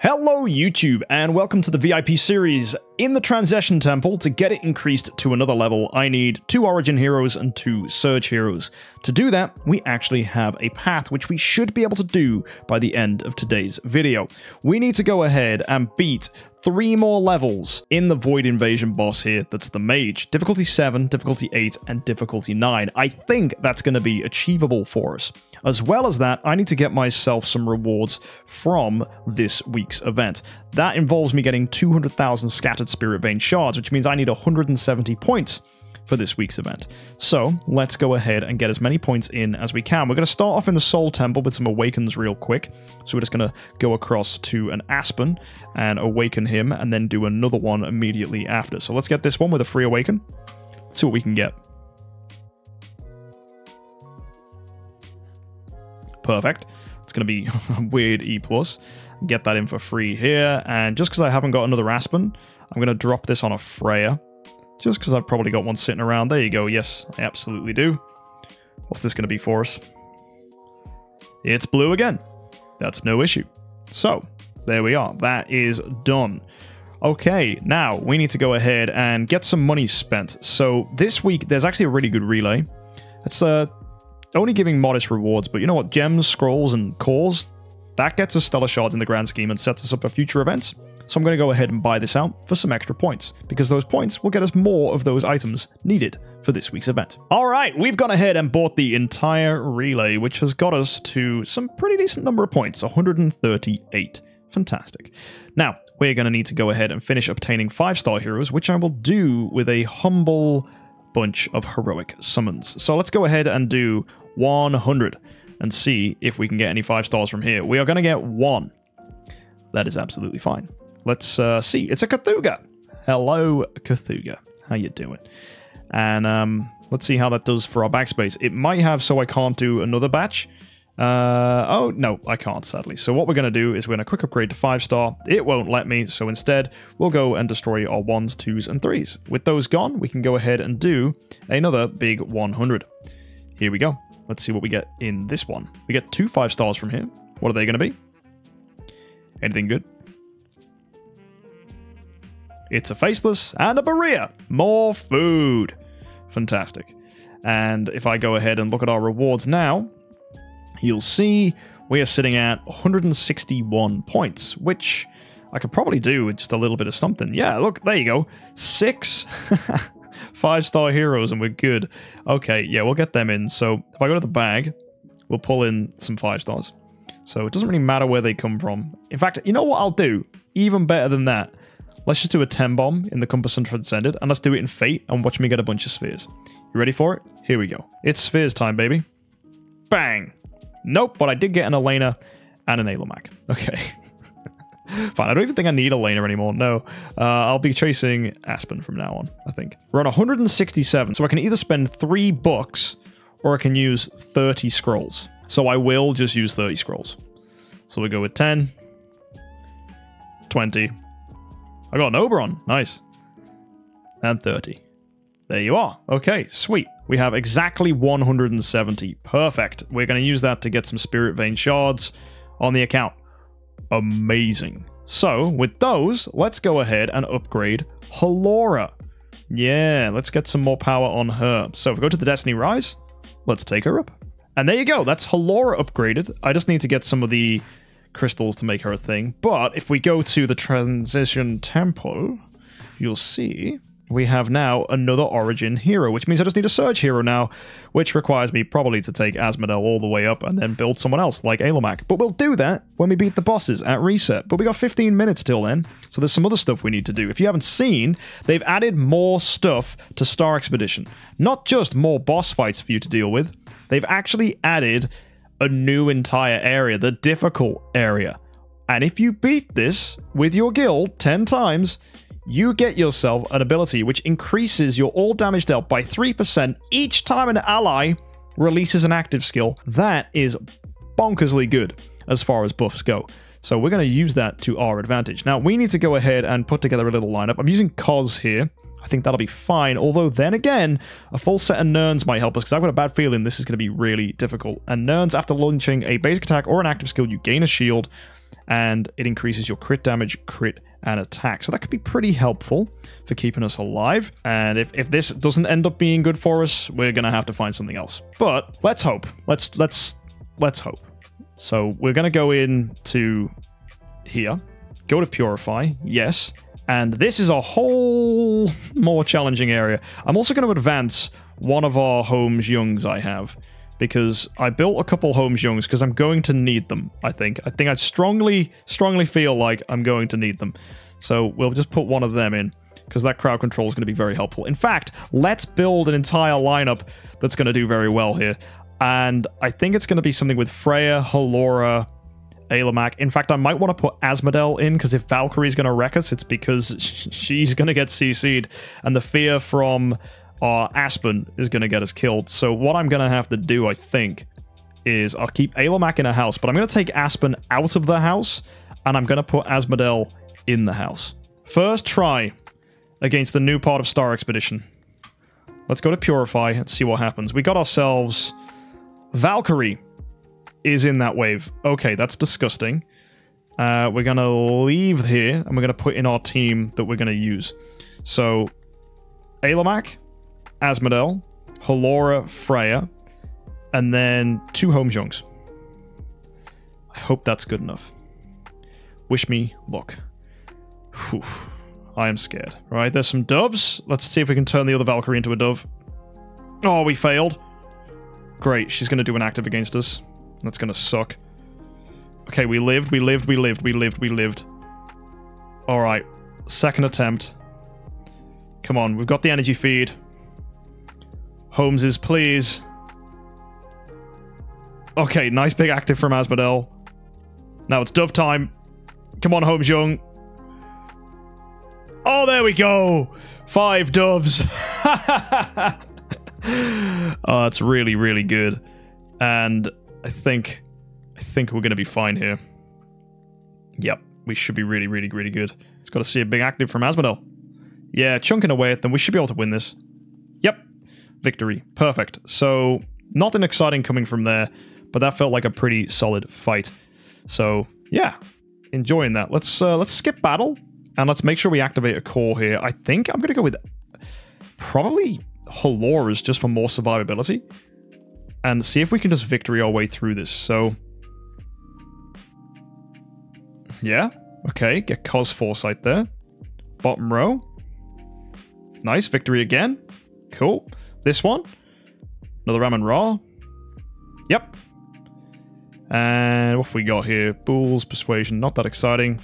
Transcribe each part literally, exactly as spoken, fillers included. Hello YouTube, and welcome to the V I P series. In the Transition Temple, to get it increased to another level, I need two Origin Heroes and two Surge Heroes. To do that, we actually have a path which we should be able to do by the end of today's video. We need to go ahead and beat three more levels in the Void Invasion boss here that's the mage. Difficulty seven, difficulty eight, and difficulty nine. I think that's going to be achievable for us. As well as that, I need to get myself some rewards from this week's event. That involves me getting two hundred thousand Scattered Spirit Vein shards, which means I need one hundred seventy points for this week's event. So let's go ahead and get as many points in as we can. We're going to start off in the Soul Temple with some Awakens real quick. So we're just going to go across to an Aspen and awaken him, and then do another one immediately after. So let's get this one with a free awaken. Let's see what we can get. Perfect. It's going to be a weird E plus. Get that in for free here. And just because I haven't got another Aspen, I'm going to drop this on a Freya. Just because I've probably got one sitting around. There you go. Yes, I absolutely do. What's this going to be for us? It's blue again. That's no issue. So, there we are. That is done. Okay, now we need to go ahead and get some money spent. So, this week, there's actually a really good relay. It's uh, only giving modest rewards, but you know what? Gems, scrolls, and cores, that gets us stellar shards in the grand scheme and sets us up for future events. So I'm going to go ahead and buy this out for some extra points, because those points will get us more of those items needed for this week's event. All right, we've gone ahead and bought the entire relay, which has got us to some pretty decent number of points, one hundred thirty-eight. Fantastic. Now, we're going to need to go ahead and finish obtaining five-star heroes, which I will do with a humble bunch of heroic summons. So let's go ahead and do one hundred and see if we can get any five-stars from here. We are going to get one. That is absolutely fine. Let's uh, see. It's a Cthugha. Hello, Cthugha. How you doing? And um, let's see how that does for our backspace. It might have so I can't do another batch. Uh, oh, no, I can't, sadly. So what we're going to do is we're going to quick upgrade to five star. It won't let me, so instead we'll go and destroy our ones, twos, and threes. With those gone, we can go ahead and do another big one hundred. Here we go. Let's see what we get in this one. We get two five stars from here. What are they going to be? Anything good? It's a Faceless and a Barrier. More food. Fantastic. And if I go ahead and look at our rewards now, you'll see we are sitting at one hundred sixty-one points, which I could probably do with just a little bit of something. Yeah, look, there you go. Six five-star heroes and we're good. Okay, yeah, we'll get them in. So if I go to the bag, we'll pull in some five stars. So it doesn't really matter where they come from. In fact, you know what I'll do? Even better than that. Let's just do a ten bomb in the Compass and Transcended, and let's do it in Fate, and watch me get a bunch of spheres. You ready for it? Here we go. It's spheres time, baby. Bang! Nope, but I did get an Elena and an Alamac. Okay. Fine, I don't even think I need Elena anymore. No, uh, I'll be chasing Aspen from now on, I think. We're on one hundred sixty-seven, so I can either spend three bucks, or I can use thirty scrolls. So I will just use thirty scrolls. So we go with ten, twenty... I got an Oberon. Nice. And thirty. There you are. Okay, sweet. We have exactly one hundred seventy. Perfect. We're going to use that to get some Spirit Vein shards on the account. Amazing. So, with those, let's go ahead and upgrade Halora. Yeah, let's get some more power on her. So, if we go to the Destiny Rise, let's take her up. And there you go. That's Halora upgraded. I just need to get some of the crystals to make her a thing, but if we go to the Transition Temple, you'll see we have now another Origin Hero, which means I just need a Surge Hero now, which requires me probably to take Asmodel all the way up and then build someone else, like Alamac. But we'll do that when we beat the bosses at reset. But we got fifteen minutes till then, so there's some other stuff we need to do. If you haven't seen, they've added more stuff to Star Expedition. Not just more boss fights for you to deal with, they've actually added a new entire area, the difficult area. And if you beat this with your guild ten times, you get yourself an ability which increases your all damage dealt by three percent each time an ally releases an active skill. That is bonkersly good as far as buffs go. So we're going to use that to our advantage. Now, we need to go ahead and put together a little lineup. I'm using Cos here. I think that'll be fine, although then again, a full set of Nerns might help us, because I've got a bad feeling this is going to be really difficult. And Nerns, after launching a basic attack or an active skill, you gain a shield, and it increases your crit damage, crit, and attack. So that could be pretty helpful for keeping us alive. And if, if this doesn't end up being good for us, we're going to have to find something else. But let's hope. Let's, let's, let's hope. So we're going to go in to here, go to Purify, yes. And this is a whole more challenging area. I'm also going to advance one of our Holmes Jungs I have, because I built a couple Holmes Jungs because I'm going to need them, I think. I think I strongly, strongly feel like I'm going to need them. So we'll just put one of them in, because that crowd control is going to be very helpful. In fact, let's build an entire lineup that's going to do very well here. And I think it's going to be something with Freya, Halora, Alamac. In fact, I might want to put Asmodel in, because if Valkyrie's going to wreck us, it's because she's going to get C C'd. And the fear from our Aspen is going to get us killed. So what I'm going to have to do, I think, is I'll keep Alamac in a house, but I'm going to take Aspen out of the house, and I'm going to put Asmodel in the house. First try against the new part of Star Expedition. Let's go to Purify and see what happens. We got ourselves... Valkyrie is in that wave. Okay, that's disgusting. Uh, we're going to leave here, and we're going to put in our team that we're going to use. So, Alamac, Asmodel, Halora, Freya, and then two Holmes Jungs. I hope that's good enough. Wish me luck. Whew. I am scared. All right, there's some doves. Let's see if we can turn the other Valkyrie into a dove. Oh, we failed. Great, she's going to do an active against us. That's going to suck. Okay, we lived, we lived, we lived, we lived, we lived. All right, second attempt. Come on, we've got the energy feed. Holmeses, please. Okay, nice big active from Asmodel. Now it's dove time. Come on, Holmes Jung. Oh, there we go. Five doves. Oh, that's really, really good. And I think I think we're going to be fine here. Yep, we should be really, really, really good. It's got to see a big active from Asmodel. Yeah, chunking away at them. We should be able to win this. Yep, victory. Perfect. So, nothing exciting coming from there, but that felt like a pretty solid fight. So, yeah, enjoying that. Let's, uh, let's skip battle, and let's make sure we activate a core here. I think I'm going to go with probably... Halora's just for more survivability, and see if we can just victory our way through this. So yeah, okay, get Cos Foresight there, bottom row, nice, victory again, cool. This one, another Raman Ra, yep. And what have we got here? Bulls, Persuasion, not that exciting.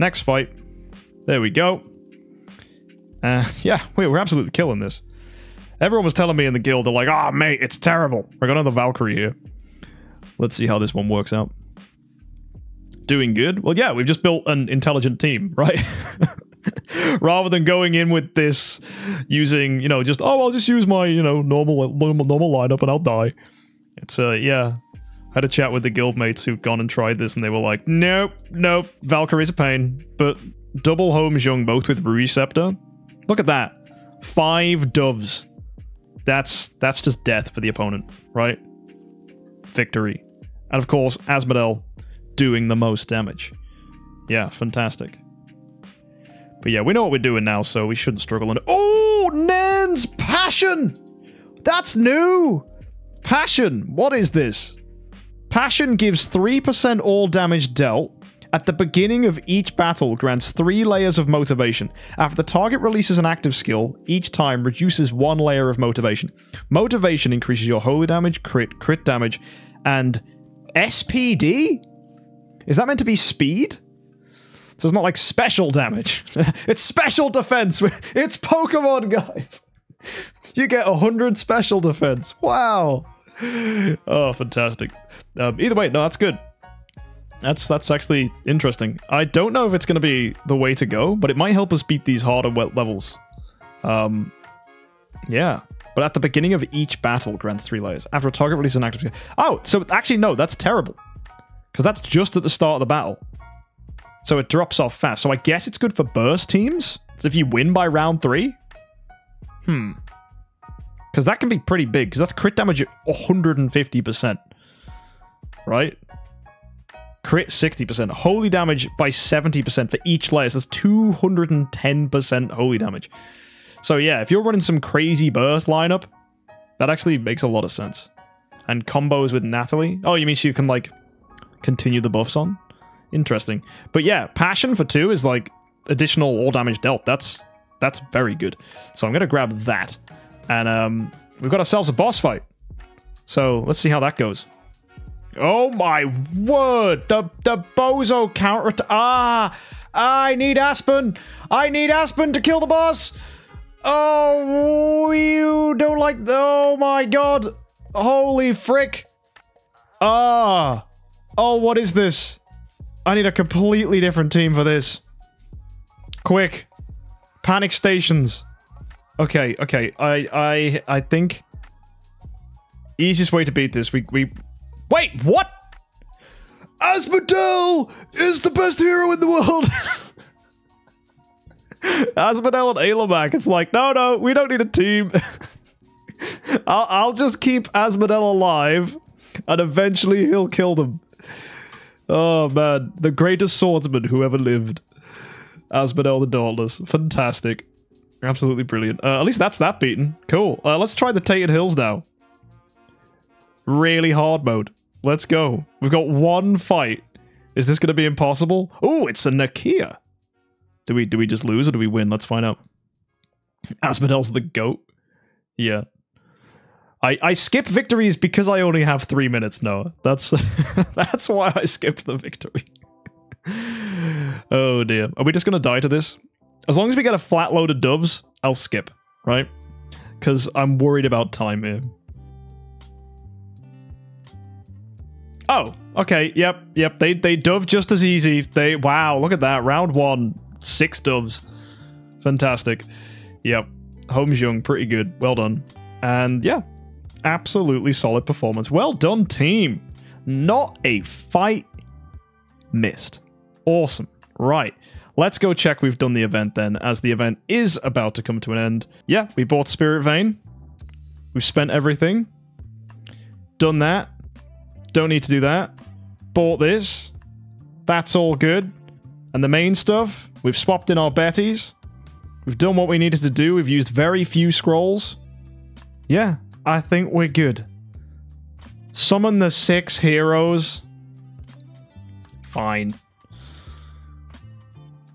Next fight, there we go. Uh, yeah, we're absolutely killing this. Everyone was telling me in the guild, they're like, oh, mate, it's terrible. We're going to the Valkyrie here. Let's see how this one works out. Doing good? Well, yeah, we've just built an intelligent team, right? Rather than going in with this using, you know, just, oh, I'll just use my, you know, normal normal, normal lineup and I'll die. It's, uh, yeah. I had a chat with the guild mates who've gone and tried this, and they were like, nope, nope, Valkyrie's a pain. But double Holmes Jung, both with Rui Scepter. Look at that. Five doves. That's that's just death for the opponent, right? Victory. And of course, Asmodel doing the most damage. Yeah, fantastic. But yeah, we know what we're doing now, so we shouldn't struggle. And oh, Nen's Passion! That's new! Passion, what is this? Passion gives three percent all damage dealt. At the beginning of each battle, grants three layers of motivation. After the target releases an active skill, each time reduces one layer of motivation. Motivation increases your holy damage, crit, crit damage, and S P D? Is that meant to be speed? So it's not like special damage. It's special defense. It's Pokemon, guys. You get one hundred special defense. Wow. Oh, fantastic. Um, either way, no, that's good. That's that's actually interesting. I don't know if it's going to be the way to go, but it might help us beat these harder levels. Um, yeah. But at the beginning of each battle, grants three layers. After a target releases an active... Oh, so actually, no, that's terrible. Because that's just at the start of the battle. So it drops off fast. So I guess it's good for burst teams. So if you win by round three. Hmm. Because that can be pretty big. Because that's crit damage at one hundred fifty percent. Right? Crit sixty percent. Holy damage by seventy percent for each layer. So that's two hundred ten percent holy damage. So yeah, if you're running some crazy burst lineup, that actually makes a lot of sense. And combos with Natalie. Oh, you mean she can, like, continue the buffs on? Interesting. But yeah, Passion for two is, like, additional all damage dealt. That's that's very good. So I'm going to grab that. And um, we've got ourselves a boss fight. So let's see how that goes. Oh my word! The the bozo counter... Ah! I need Aspen! I need Aspen to kill the boss! Oh, you don't like... Oh my god! Holy frick! Ah! Oh, what is this? I need a completely different team for this. Quick. Panic stations. Okay, okay. I I I think easiest way to beat this, we we wait, what? Asmodel is the best hero in the world! Asmodel and Alamac, it's like, no no, we don't need a team. I'll, I'll just keep Asmodel alive, and eventually he'll kill them. Oh man, the greatest swordsman who ever lived. Asmodel the Dauntless, fantastic. Absolutely brilliant. Uh, at least that's that beaten. Cool. Uh, let's try the Tainted Hills now. Really hard mode. Let's go. We've got one fight. Is this going to be impossible? Oh, it's a Nakia. Do we, do we just lose or do we win? Let's find out. Asmodel's the goat. Yeah. I, I skip victories because I only have three minutes, Noah. That's that's why I skipped the victory. Oh dear. Are we just going to die to this? As long as we get a flat load of dubs, I'll skip, right? Because I'm worried about time here. Oh, okay. Yep, yep. They they dove just as easy. They wow, look at that. Round one, six doves. Fantastic. Yep. Holmes Jung, pretty good. Well done. And yeah, absolutely solid performance. Well done, team. Not a fight missed. Awesome. Right. Let's go check we've done the event then, as the event is about to come to an end. Yeah, we bought Spirit Vein. We've spent everything. Done that. Don't need to do that. Bought this. That's all good. And the main stuff, we've swapped in our Betties. We've done what we needed to do. We've used very few scrolls. Yeah, I think we're good. Summon the six heroes. Fine.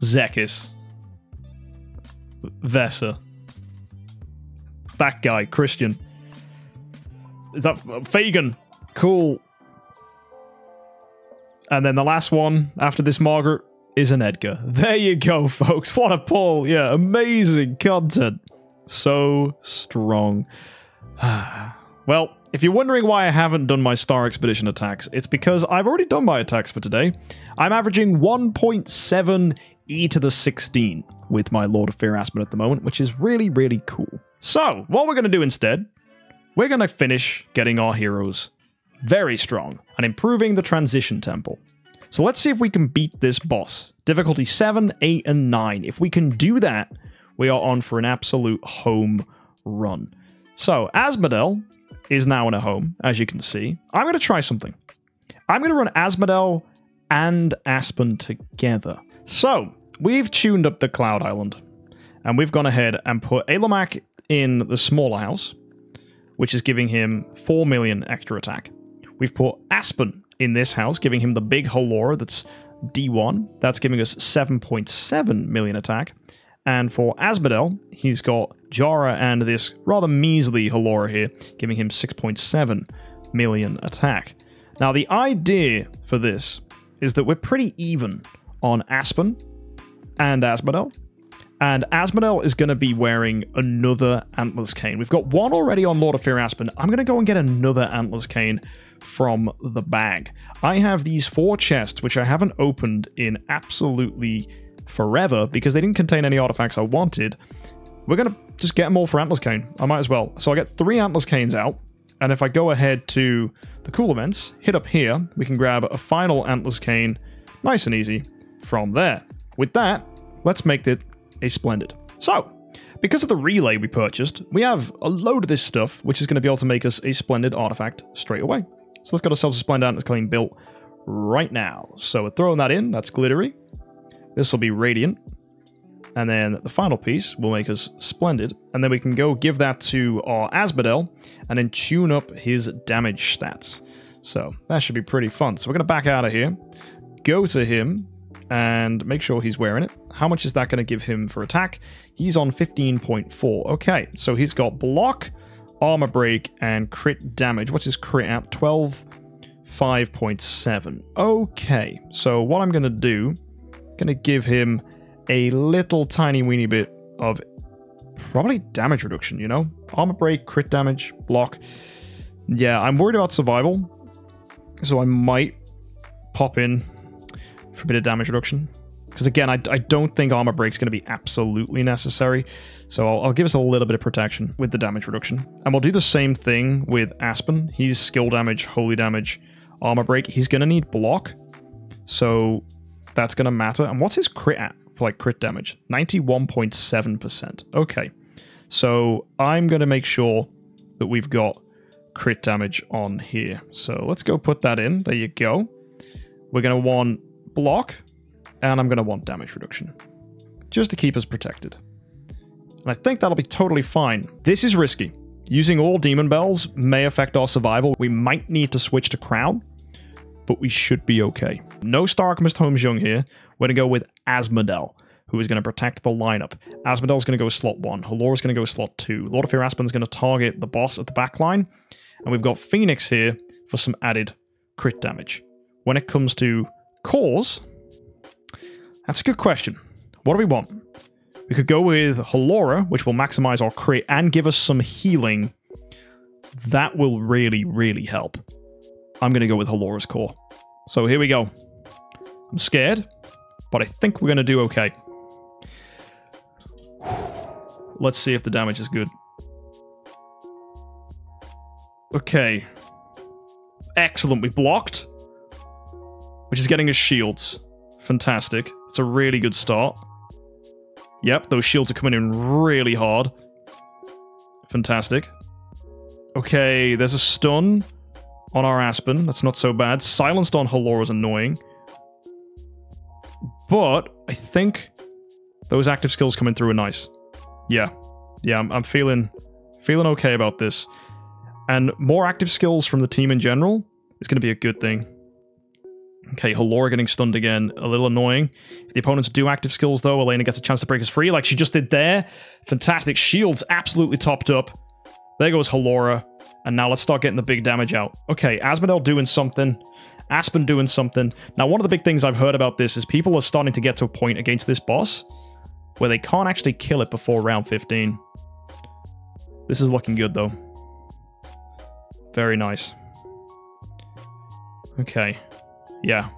Zekis. Vesa. That guy, Christian. Is that Fagin? Cool. And then the last one after this Margaret is an Edgar. There you go, folks. What a pull. Yeah, amazing content. So strong. Well, if you're wondering why I haven't done my Star Expedition attacks, it's because I've already done my attacks for today. I'm averaging one point seven E to the sixteen with my Lord of Fear Aspen at the moment, which is really, really cool. So, what we're going to do instead, we're going to finish getting our heroes very strong and improving the Transition Temple. So let's see if we can beat this boss. Difficulty seven, eight, and nine. If we can do that, we are on for an absolute home run. So, Asmodel is now in a home, as you can see. I'm going to try something. I'm going to run Asmodel and Aspen together. So, we've tuned up the Cloud Island, and we've gone ahead and put Alamac in the smaller house, which is giving him four million extra attack. We've put Aspen in this house, giving him the big Halora that's D one. That's giving us seven point seven million attack. And for Asmodel, he's got Jara and this rather measly Halora here, giving him six point seven million attack. Now, the idea for this is that we're pretty even on Aspen and Asmodel. And Asmodel is going to be wearing another Antlers Cane. We've got one already on Lord of Fear Aspen. I'm going to go and get another Antlers Cane from the bag. I have these four chests, which I haven't opened in absolutely forever because they didn't contain any artifacts I wanted. We're going to just get them all for Antlers Cane. I might as well. So I get three Antlers Canes out. And if I go ahead to the cool events, hit up here, we can grab a final Antlers Cane, nice and easy, from there. With that, let's make it a splendid. So, because of the relay we purchased, we have a load of this stuff, which is going to be able to make us a splendid artifact straight away. So let's get ourselves a splendid Antlers Cane built right now. So we're throwing that in. That's glittery. This will be radiant. And then the final piece will make us splendid. And then we can go give that to our Asmodel and then tune up his damage stats. So that should be pretty fun. So we're going to back out of here, go to him, and make sure he's wearing it. How much is that going to give him for attack? He's on fifteen point four. Okay, so he's got block, armor break, and crit damage. What's his crit at? twelve, five point seven. Okay, so what I'm going to do, I'm going to give him a little tiny weeny bit of probably damage reduction, you know? Armor break, crit damage, block. Yeah, I'm worried about survival, so I might pop in for a bit of damage reduction. Because again, I, I don't think armor break's going to be absolutely necessary, so I'll, I'll give us a little bit of protection with the damage reduction. And we'll do the same thing with Aspen. He's skill damage, holy damage, armor break. He's going to need block, so that's going to matter. And what's his crit at? For like crit damage, ninety-one point seven percent. Okay, so I'm going to make sure that we've got crit damage on here. So let's go put that in. There you go. We're going to want block, and I'm going to want damage reduction, just to keep us protected. And I think that'll be totally fine. This is risky. Using all demon bells may affect our survival. We might need to switch to Crown, but we should be okay. No Star Alchemist Holmes Jung here. We're going to go with Asmodel, who is going to protect the lineup. Asmodel's going to go slot one. Halora's going to go slot two. Lord of Fear Aspen's going to target the boss at the back line. And we've got Phoenix here for some added crit damage. When it comes to Cos, that's a good question. What do we want? We could go with Halora, which will maximize our crit and give us some healing. That will really, really help. I'm going to go with Halora's core. So here we go. I'm scared, but I think we're going to do okay. Let's see if the damage is good. Okay. Excellent. We blocked, which is getting us shields. Fantastic. It's a really good start. Yep, those shields are coming in really hard. Fantastic. Okay, there's a stun on our Aspen. That's not so bad. Silenced on Halora is annoying. But I think those active skills coming through are nice. Yeah. Yeah, I'm, I'm feeling feeling okay about this. And more active skills from the team in general is going to be a good thing. Okay, Halora getting stunned again. A little annoying. If the opponents do active skills, though, Elena gets a chance to break us free, like she just did there. Fantastic. Shields absolutely topped up. There goes Halora. And now let's start getting the big damage out. Okay, Asmodel doing something. Aspen doing something. Now, one of the big things I've heard about this is people are starting to get to a point against this boss where they can't actually kill it before round fifteen. This is looking good, though. Very nice. Okay. Yeah.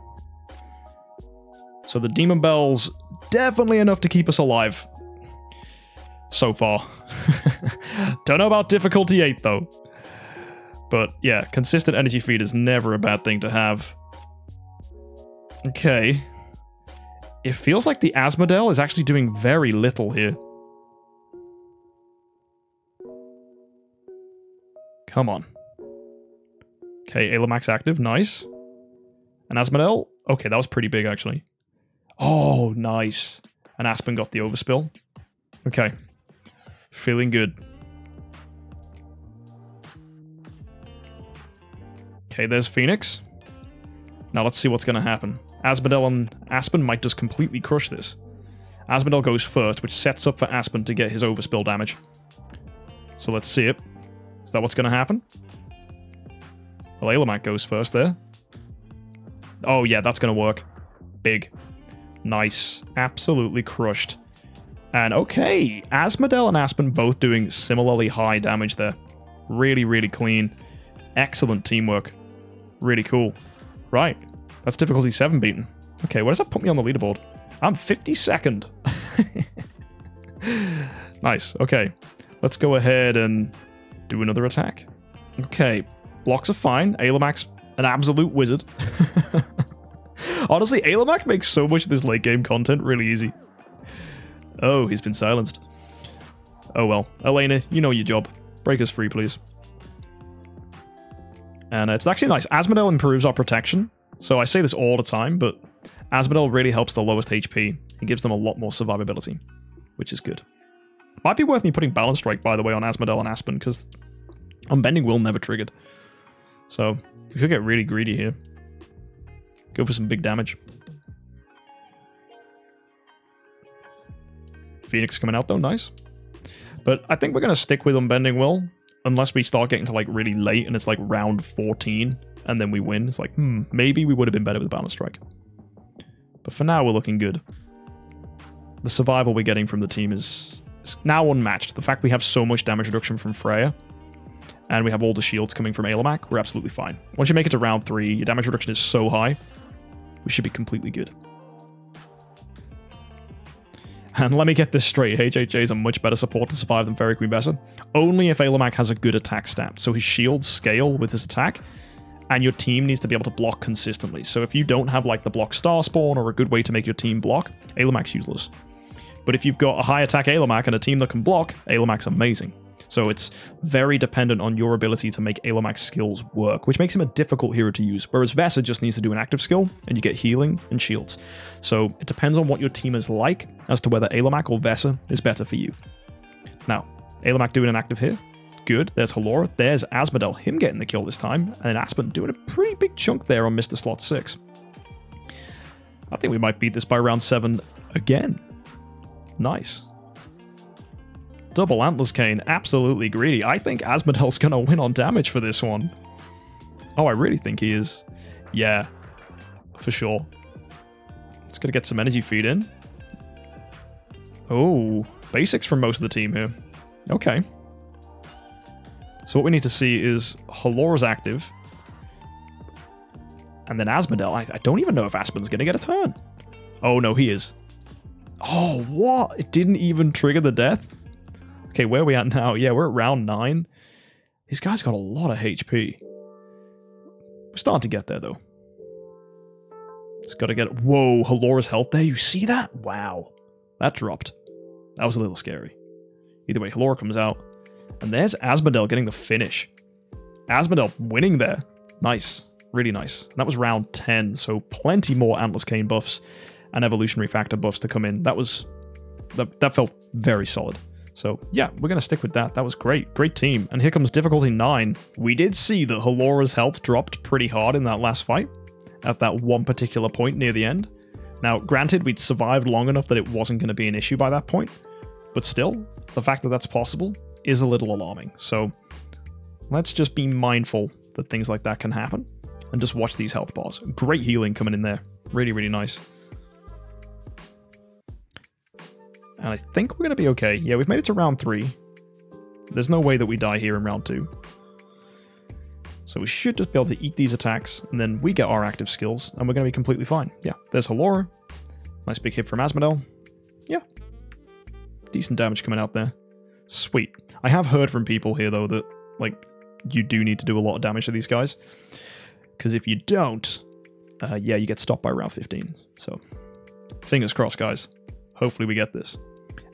So the Demon Bell's definitely enough to keep us alive. So far. Don't know about difficulty eight, though. But yeah, consistent energy feed is never a bad thing to have. Okay. It feels like the Asmodel is actually doing very little here. Come on. Okay, Alamac's active. Nice. And Asmodel. Okay, that was pretty big, actually. Oh, nice. And Aspen got the overspill. Okay. Feeling good. Okay, there's Phoenix. Now let's see what's going to happen. Asmodel and Aspen might just completely crush this. Asmodel goes first, which sets up for Aspen to get his overspill damage. So let's see it. Is that what's going to happen? Well, Alamac goes first there. Oh yeah, that's going to work. Big. Nice. Absolutely crushed. And okay, Asmodel and Aspen both doing similarly high damage there. Really, really clean. Excellent teamwork. Really cool. Right. That's difficulty seven beaten. Okay, where does that put me on the leaderboard? I'm fifty-second. Nice. Okay. Let's go ahead and do another attack. Okay. Blocks are fine. Alamac's an absolute wizard. Honestly, Alamac makes so much of this late game content really easy. Oh, he's been silenced. Oh well. Elena, you know your job. Break us free, please. And it's actually nice. Asmodel improves our protection So I say this all the time, but Asmodel really helps the lowest H P. It gives them a lot more survivability, which is good. Might be worth me putting Balance Strike, by the way, on Asmodel and Aspen, because Unbending Will never triggered. So we could get really greedy here. Go for some big damage. Phoenix coming out though, nice. But I think we're going to stick with Unbending Will, unless we start getting to like really late and it's like round fourteen and then we win. It's like, hmm, maybe we would have been better with Balance Strike. But for now, we're looking good. The survival we're getting from the team is, is now unmatched. The fact we have so much damage reduction from Freya and we have all the shields coming from Alamac, we're absolutely fine. Once you make it to round three, your damage reduction is so high, we should be completely good. And let me get this straight, H H A is a much better support to survive than Fairy Queen Bessa. Only if Alamac has a good attack stat. So his shields scale with his attack, and your team needs to be able to block consistently. So if you don't have like the block star spawn or a good way to make your team block, Alamac's useless. But if you've got a high attack Alamac and a team that can block, Alamac's amazing. So it's very dependent on your ability to make Alamac's skills work, which makes him a difficult hero to use, whereas Vesa just needs to do an active skill, and you get healing and shields. So it depends on what your team is like as to whether Alamac or Vesa is better for you. Now, Alamac doing an active here. Good, there's Halora, there's Asmodel, him getting the kill this time, and Aspen doing a pretty big chunk there on Mister Slot six. I think we might beat this by round seven again. Nice. Double Antlers Cane, absolutely greedy. I think Asmodel's going to win on damage for this one. Oh, I really think he is. Yeah, for sure. It's going to get some energy feed in. Oh, basics from most of the team here. Okay. So what we need to see is Halora's active. And then Asmodel. I, I don't even know if Aspen's going to get a turn. Oh, no, he is. Oh, what? It didn't even trigger the death? Okay, where are we at now? Yeah, we're at round nine. This guy's got a lot of H P. We're starting to get there, though. It's got to get... Whoa, Halora's health there. You see that? Wow. That dropped. That was a little scary. Either way, Halora comes out. And there's Asmodel getting the finish. Asmodel winning there. Nice. Really nice. And that was round ten, so plenty more Antlers Cane buffs and Evolutionary Factor buffs to come in. That was... That, that felt very solid. So, yeah, we're going to stick with that. That was great. Great team. And here comes difficulty nine. We did see that Halora's health dropped pretty hard in that last fight, at that one particular point near the end. Now, granted, we'd survived long enough that it wasn't going to be an issue by that point, but still, the fact that that's possible is a little alarming. So, let's just be mindful that things like that can happen, and just watch these health bars. Great healing coming in there. Really, really nice. And I think we're going to be okay. Yeah, we've made it to round three. There's no way that we die here in round two. So we should just be able to eat these attacks, and then we get our active skills, and we're going to be completely fine. Yeah, there's Halora. Nice big hit from Asmodel. Yeah. Decent damage coming out there. Sweet. I have heard from people here, though, that, like, you do need to do a lot of damage to these guys. Because if you don't, uh, yeah, you get stopped by round fifteen. So, fingers crossed, guys. Hopefully we get this.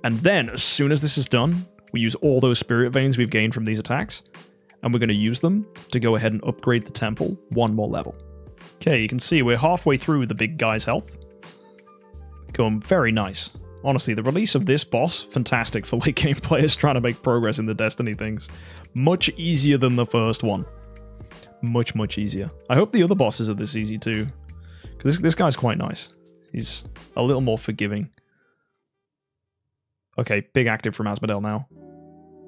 And then, as soon as this is done, we use all those Spirit Veins we've gained from these attacks, and we're going to use them to go ahead and upgrade the temple one more level. Okay, you can see we're halfway through the big guy's health. Come very nice. Honestly, the release of this boss, fantastic for late-game players trying to make progress in the Destiny things. Much easier than the first one. Much, much easier. I hope the other bosses are this easy, too. Because this, this guy's quite nice. He's a little more forgiving. Okay, big active from Asmodel now.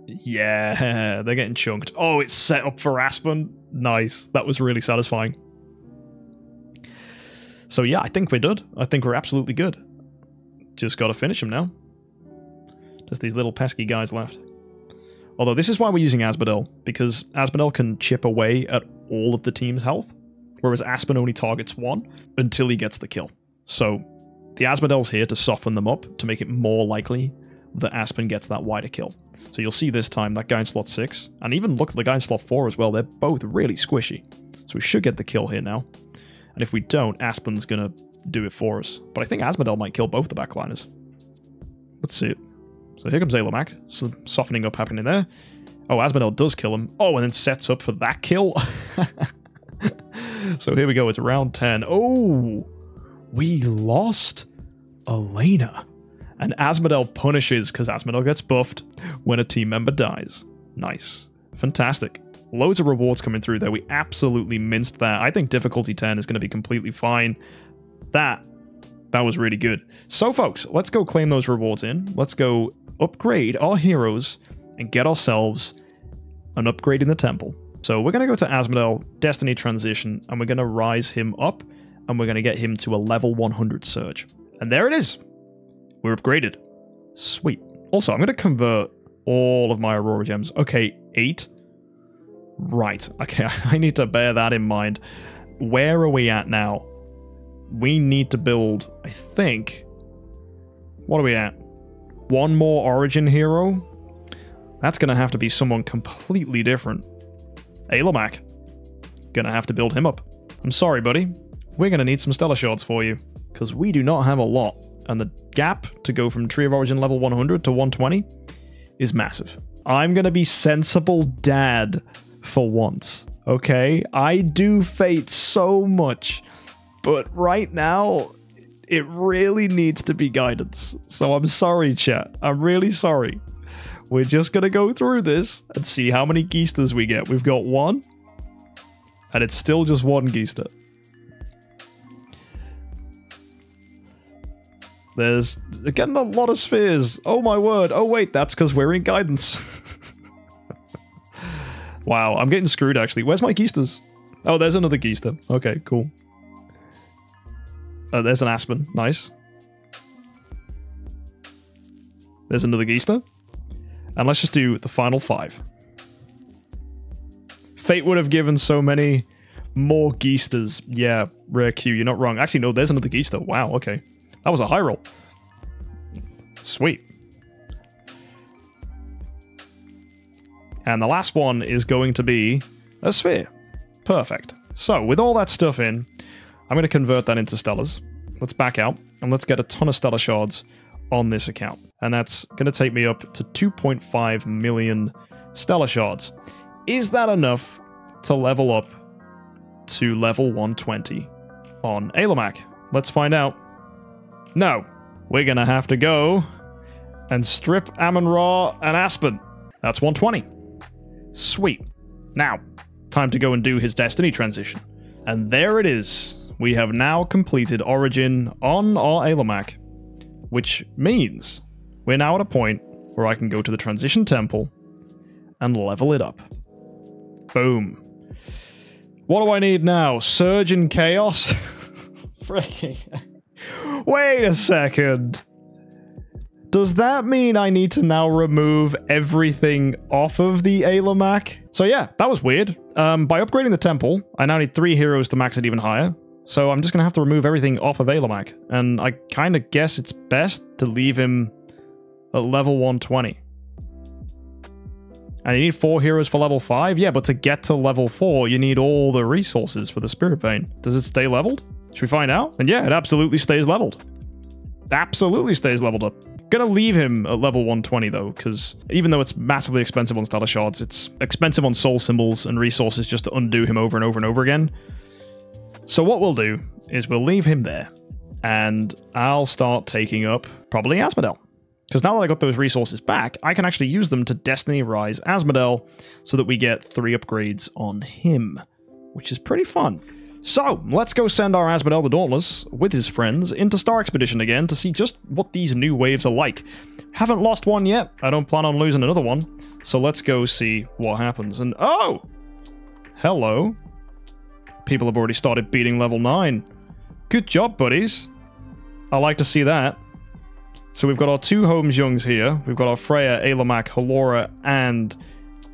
Yeah, they're getting chunked. Oh, it's set up for Aspen. Nice. That was really satisfying. So yeah, I think we're good. I think we're absolutely good. Just got to finish them now. Just these little pesky guys left. Although this is why we're using Asmodel, because Asmodel can chip away at all of the team's health, whereas Aspen only targets one until he gets the kill. So the Asmodel's here to soften them up, to make it more likely that Aspen gets that wider kill. So you'll see this time that guy in slot six, and even look at the guy in slot four as well, they're both really squishy. So we should get the kill here now. And if we don't, Aspen's going to do it for us. But I think Asmodel might kill both the backliners. Let's see it. So here comes Alamac, so softening up happening there. Oh, Asmodel does kill him. Oh, and then sets up for that kill. So here we go. It's round ten. Oh, we lost Elena. And Asmodel punishes because Asmodel gets buffed when a team member dies. Nice. Fantastic. Loads of rewards coming through there. We absolutely minced that. I think difficulty ten is going to be completely fine. That, that was really good. So, folks, let's go claim those rewards in. Let's go upgrade our heroes and get ourselves an upgrade in the temple. So we're going to go to Asmodel, Destiny Transition, and we're going to rise him up, and we're going to get him to a level one hundred Surge. And there it is. We're upgraded. Sweet. Also, I'm going to convert all of my Aurora Gems. Okay, eight. Right. Okay, I need to bear that in mind. Where are we at now? We need to build, I think... What are we at? One more Origin Hero? That's going to have to be someone completely different. Alamac. Going to have to build him up. I'm sorry, buddy. We're going to need some Stellar Shards for you, because we do not have a lot. And the gap to go from Tree of Origin level one hundred to one twenty is massive. I'm going to be sensible dad for once, okay? I do Fate so much, but right now, it really needs to be guidance. So I'm sorry, chat. I'm really sorry. We're just going to go through this and see how many Geisters we get. We've got one, and it's still just one Geister. There's getting a lot of spheres. Oh my word. Oh wait, that's because we're in guidance. Wow, I'm getting screwed actually. Where's my Geisters? Oh, there's another Geister. Okay, cool. Oh, there's an Aspen. Nice. There's another Geister. And let's just do the final five. Fate would have given so many more Geisters. Yeah, rare Q, you're not wrong. Actually, no, there's another Geister. Wow, okay. That was a high roll. Sweet. And the last one is going to be a sphere. Perfect. So, with all that stuff in, I'm going to convert that into Stellars. Let's back out, and let's get a ton of Stellar Shards on this account. And that's going to take me up to two point five million Stellar Shards. Is that enough to level up to level one twenty on Alamac? Let's find out. No, we're going to have to go and strip Raman Ra and Aspen. That's one twenty. Sweet. Now, time to go and do his Destiny transition. And there it is. We have now completed Origin on our Alamac, which means we're now at a point where I can go to the Transition Temple and level it up. Boom. What do I need now? Surge and Chaos? Freaking... Wait a second. Does that mean I need to now remove everything off of the Alamac? So yeah, that was weird. Um, by upgrading the temple, I now need three heroes to max it even higher. So I'm just going to have to remove everything off of Alamac. And I kind of guess it's best to leave him at level one twenty. And you need four heroes for level five? Yeah, but to get to level four, you need all the resources for the Spirit Bane. Does it stay leveled? Should we find out? And yeah, it absolutely stays leveled. Absolutely stays leveled up. Gonna leave him at level one twenty though, because even though it's massively expensive on Stellar Shards, it's expensive on soul symbols and resources just to undo him over and over and over again. So what we'll do is we'll leave him there, and I'll start taking up probably Asmodel. Because now that I got those resources back, I can actually use them to Destiny Rise Asmodel so that we get three upgrades on him, which is pretty fun. So, let's go send our Asmodel the Dauntless with his friends into Star Expedition again to see just what these new waves are like. Haven't lost one yet. I don't plan on losing another one. So let's go see what happens. And oh! Hello. People have already started beating level nine. Good job, buddies. I like to see that. So we've got our two Holmes Jungs here. We've got our Freya, Alamac, Halora, and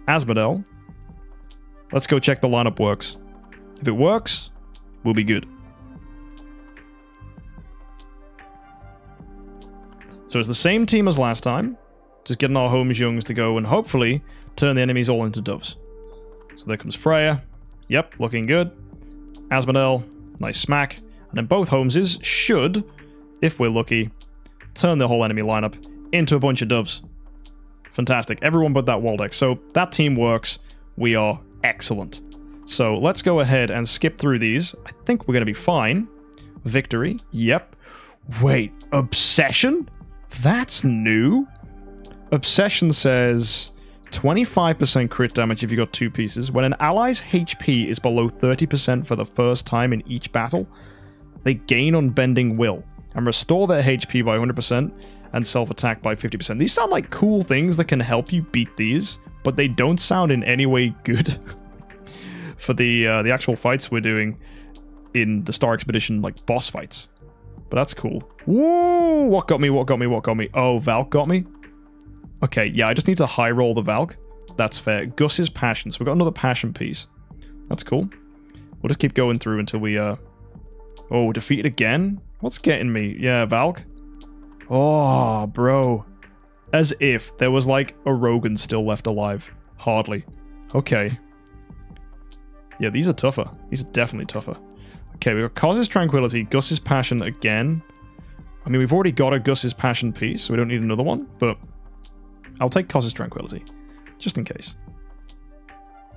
Asmodel. Let's go check the lineup works. If it works... we'll be good. So it's the same team as last time. Just getting our Holmes Jungs to go and hopefully turn the enemies all into doves. So there comes Freya. Yep, looking good. Asmodel, nice smack. And then both Holmeses should, if we're lucky, turn the whole enemy lineup into a bunch of doves. Fantastic. Everyone but that Waldeck. So that team works. We are excellent. So let's go ahead and skip through these. I think we're going to be fine. Victory. Yep. Wait. Obsession? That's new. Obsession says twenty-five percent crit damage if you got two pieces. When an ally's H P is below thirty percent for the first time in each battle, they gain Unbending Will and restore their H P by one hundred percent and self-attack by fifty percent. These sound like cool things that can help you beat these, but they don't sound in any way good for the uh, the actual fights we're doing in the Star Expedition, like boss fights. But that's cool. Whoa! What got me? What got me? What got me? Oh, Valk got me? Okay, yeah, I just need to high roll the Valk. That's fair. Gus's Passion. So we've got another Passion piece. That's cool. We'll just keep going through until we... Uh... Oh, defeat it again? What's getting me? Yeah, Valk. Oh, bro. As if there was, like, a Rogan still left alive. Hardly. Okay. Yeah, these are tougher. These are definitely tougher. Okay, we've got Cos's Tranquility, Gus's Passion again. I mean, we've already got a Gus's Passion piece, so we don't need another one, but... I'll take Cos's Tranquility, just in case.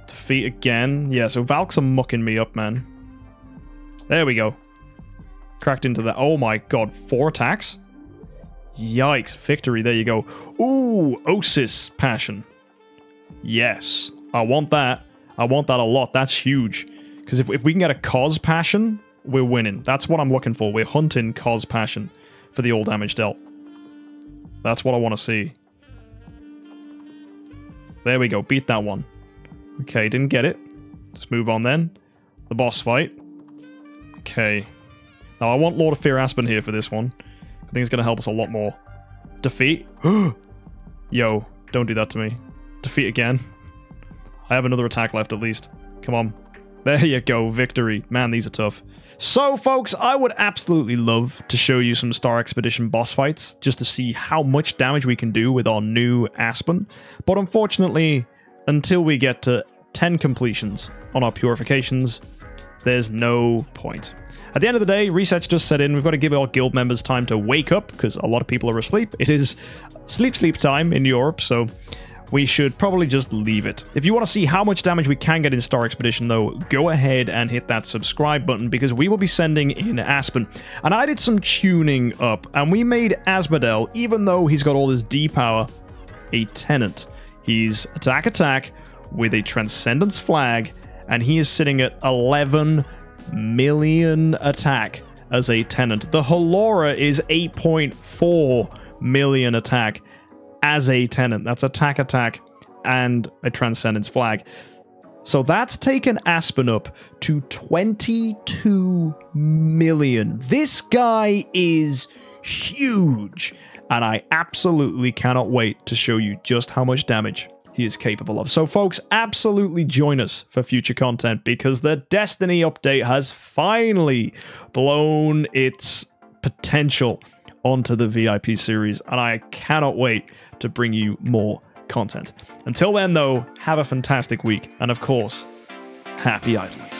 Defeat again. Yeah, so Valks are mucking me up, man. There we go. Cracked into that. Oh my god, four attacks? Yikes. Victory, there you go. Ooh, Osis Passion. Yes, I want that. I want that a lot. That's huge. Because if, if we can get a Cos Passion, we're winning. That's what I'm looking for. We're hunting Cos Passion for the all damage dealt. That's what I want to see. There we go, beat that one. Okay, didn't get it. Just move on then. The boss fight. Okay. Now I want Lord of Fear Aspen here for this one. I think it's going to help us a lot more. Defeat. Yo, don't do that to me. Defeat again. I have another attack left at least. Come on. There you go, victory. Man, these are tough. So, folks, I would absolutely love to show you some Star Expedition boss fights, just to see how much damage we can do with our new Aspen. But unfortunately, until we get to ten completions on our purifications, there's no point. At the end of the day, research just set in. We've got to give our guild members time to wake up, because a lot of people are asleep. It is sleep sleep time in Europe, so... we should probably just leave it. If you want to see how much damage we can get in Star Expedition, though, go ahead and hit that subscribe button, because we will be sending in Aspen. And I did some tuning up, and we made Asmodel, even though he's got all this D power, a tenant. He's attack attack with a Transcendence flag, and he is sitting at eleven million attack as a tenant. The Halora is eight point four million attack as a tenant. That's attack attack and a Transcendence flag. So that's taken Aspen up to twenty-two million. This guy is huge, and I absolutely cannot wait to show you just how much damage he is capable of. So folks, absolutely join us for future content, because the Destiny update has finally blown its potential onto the V I P series, and I cannot wait to bring you more content. Until then, though, have a fantastic week, and of course, happy idling.